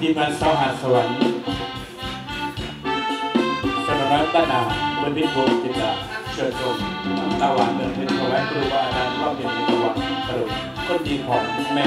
ทีมงานสาวหาดสวรรค์สนามน้ำตาหนาบนพิภพจิตตาเชิดชมตะวันเดินเพ็ญถวายครูบาอาจารย์รอบเดือนตะวันกระโดดก้นดีของแม่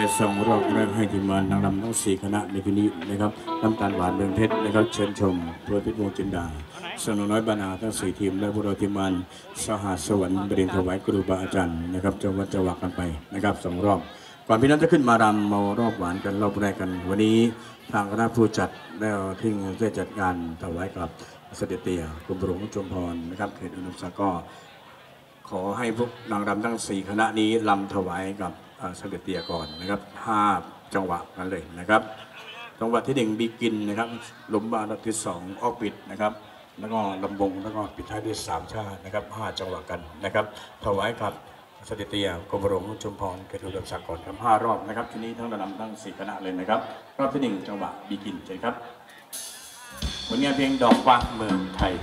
ในสองรอบแรกให้ทีมงานนางรำทั้ง4คณะในคืนนี้นะครับน้ำตาลหวานเมืองเพชรนะครับเชิญชมตัวพิษวงศ์จินดาสนน้อยบรรณาทั้ง4ทีมและพวกเราทีมงานสหัสสวรรค์บริณถวายครูบาอาจารย์นะครับจังหวัดจังหวัดกันไปนะครับสองรอบก่อนพี่น้องจะขึ้นมารำมารอบหวานกันรอบแรกกันวันนี้ทางคณะผู้จัดได้ทิ้งได้จัดการถวายกับเสด็จเตี่ยกรมหลวงชุมพรนะครับเขตอุดมศักดิ์ก็ขอให้พวกนางรำทั้ง4คณะนี้รำถวายกับเสด็จเตี่ยก่อนนะครับ5จังหวะกันเลยนะครับจังหวะที่1บีกินนะครับลมบาลที่2ออกปิดนะครับแล้วก็ลำวงแล้วก็ปิดท้ายด้วย3ชานะครับ5จังหวะกันนะครับถวายกับเสด็จเตี่ยกรมหลวงชุมพรเขตอุดมศักดิ์ก่อนครับ5รอบนะครับทีนี้ทั้งนางรำทั้ง4คณะเลยนะครับรอบที่1จังหวะบีกินใช่ครับผลงานเพลงดอกฟ้าเมืองไทย